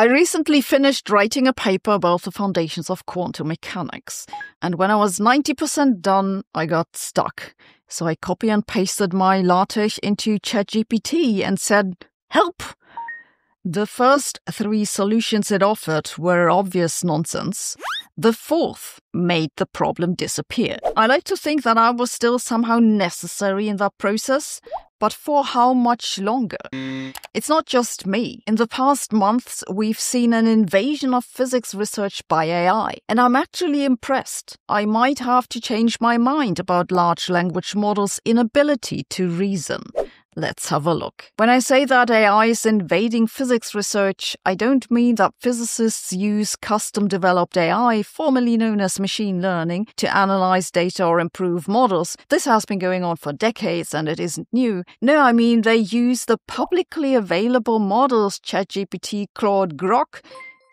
I recently finished writing a paper about the foundations of quantum mechanics, and when I was 90% done, I got stuck. So I copy and pasted my LaTeX into ChatGPT and said, "Help!" The first three solutions it offered were obvious nonsense. The fourth made the problem disappear. I like to think that I was still somehow necessary in that process, but for how much longer? It's not just me. In the past months, we've seen an invasion of physics research by AI, and I'm actually impressed. I might have to change my mind about large language models' inability to reason. Let's have a look. When I say that AI is invading physics research, I don't mean that physicists use custom-developed AI, formerly known as machine learning, to analyze data or improve models. This has been going on for decades and it isn't new. No, I mean they use the publicly available models ChatGPT, Claude, Grok,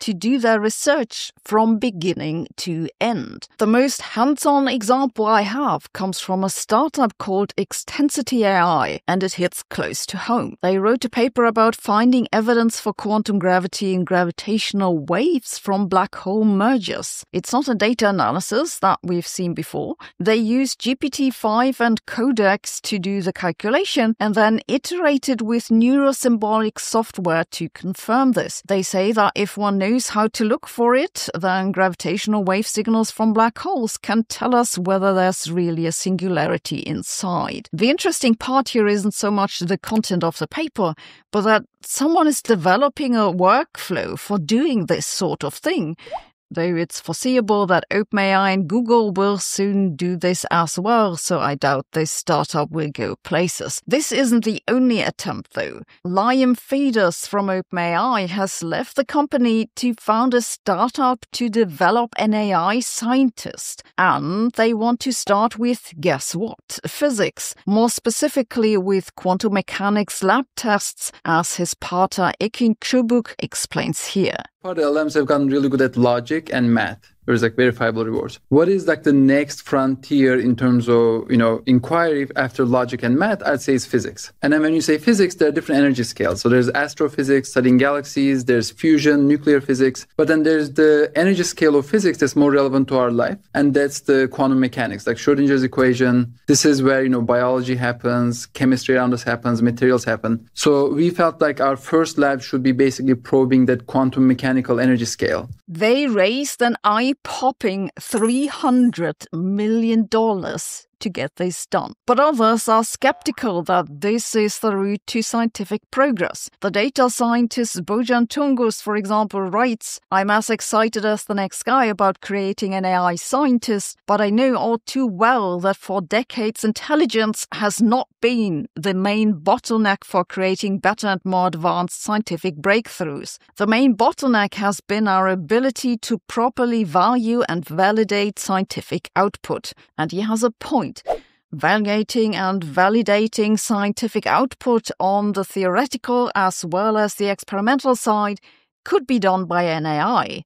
to do their research from beginning to end. The most hands-on example I have comes from a startup called Extensity AI, and it hits close to home. They wrote a paper about finding evidence for quantum gravity in gravitational waves from black hole mergers. It's not a data analysis that we've seen before. They used GPT-5 and Codex to do the calculation, and then iterated with neurosymbolic software to confirm this. They say that if one knows how to look for it, then gravitational wave signals from black holes can tell us whether there's really a singularity inside. The interesting part here isn't so much the content of the paper, but that someone is developing a workflow for doing this sort of thing. Though it's foreseeable that OpenAI and Google will soon do this as well, so I doubt this startup will go places. This isn't the only attempt, though. Liam Fedus from OpenAI has left the company to found a startup to develop an AI scientist. And they want to start with, guess what? Physics. More specifically with quantum mechanics lab tests, as his partner Ekin Kurbuk explains here. Our LLMs have gotten really good at logic and math. There's like verifiable rewards. What is like the next frontier in terms of, inquiry after logic and math? I'd say it's physics. And then when you say physics, there are different energy scales. So there's astrophysics, studying galaxies, there's fusion, nuclear physics. But then there's the energy scale of physics that's more relevant to our life. And that's the quantum mechanics, like Schrodinger's equation. This is where, biology happens, chemistry around us happens, materials happen. So we felt like our first lab should be basically probing that quantum mechanical energy scale. They raised an eye-popping $300 million to get this done. But others are skeptical that this is the route to scientific progress. The data scientist Bojan Tungus, for example, writes, "I'm as excited as the next guy about creating an AI scientist, but I know all too well that for decades intelligence has not been the main bottleneck for creating better and more advanced scientific breakthroughs. The main bottleneck has been our ability to properly value and validate scientific output." And he has a point. Valuating and validating scientific output on the theoretical as well as the experimental side could be done by an AI,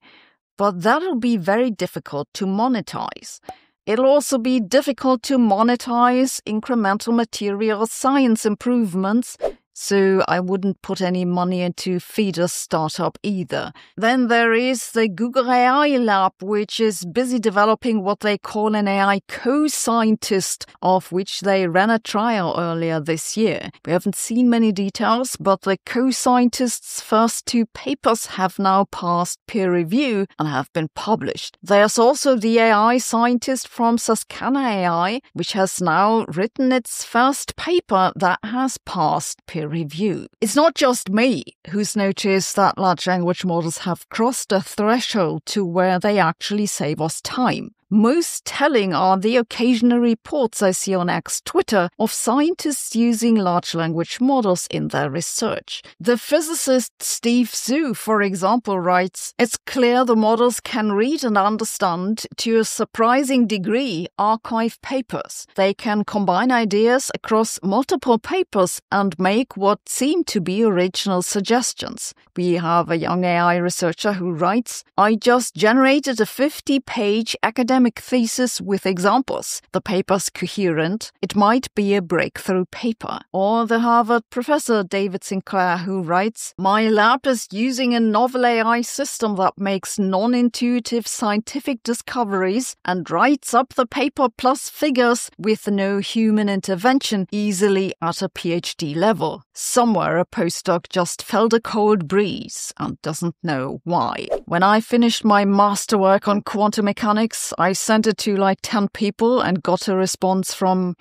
but that'll be very difficult to monetize. It'll also be difficult to monetize incremental material science improvements, so I wouldn't put any money into Fedus startup either. Then there is the Google AI Lab, which is busy developing what they call an AI co-scientist, of which they ran a trial earlier this year. We haven't seen many details, but the co-scientists' first two papers have now passed peer review and have been published. There's also the AI scientist from Saskana AI, which has now written its first paper that has passed peer review. It's not just me who's noticed that large language models have crossed a threshold to where they actually save us time. Most telling are the occasional reports I see on X Twitter of scientists using large language models in their research. The physicist Steve Zou, for example, writes, "It's clear the models can read and understand, to a surprising degree, archive papers. They can combine ideas across multiple papers and make what seem to be original suggestions." We have a young AI researcher who writes, "I just generated a 50-page academic academic thesis with examples, the paper's coherent, it might be a breakthrough paper. Or the Harvard professor David Sinclair, who writes, "My lab is using a novel AI system that makes non-intuitive scientific discoveries and writes up the paper plus figures with no human intervention easily at a PhD level." Somewhere a postdoc just felt a cold breeze and doesn't know why. When I finished my masterwork on quantum mechanics, I sent it to like 10 people and got a response from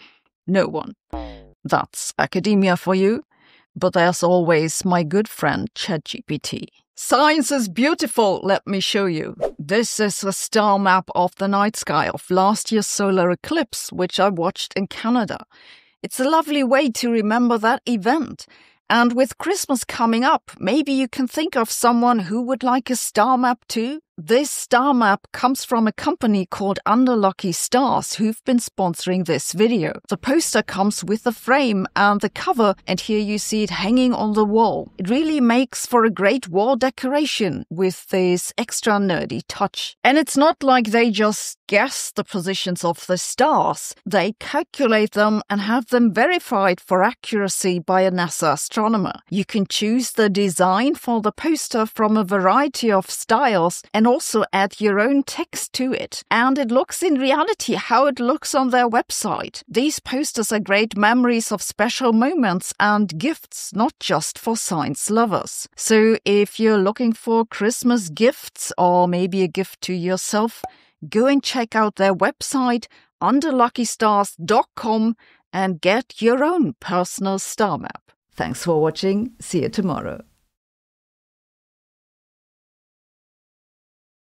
no one. That's academia for you. But there's always my good friend ChatGPT. "Science is beautiful, let me show you." This is a star map of the night sky of last year's solar eclipse, which I watched in Canada. It's a lovely way to remember that event. And with Christmas coming up, maybe you can think of someone who would like a star map too. This star map comes from a company called UnderLuckyStars who've been sponsoring this video. The poster comes with the frame and the cover, and here you see it hanging on the wall. It really makes for a great wall decoration with this extra nerdy touch. And it's not like they just guess the positions of the stars. They calculate them and have them verified for accuracy by a NASA astronomer. You can choose the design for the poster from a variety of styles and also add your own text to it. And it looks in reality how it looks on their website. These posters are great memories of special moments and gifts, not just for science lovers. So if you're looking for Christmas gifts or maybe a gift to yourself, go and check out their website, UnderLuckyStars.com, and get your own personal star map. Thanks for watching. See you tomorrow.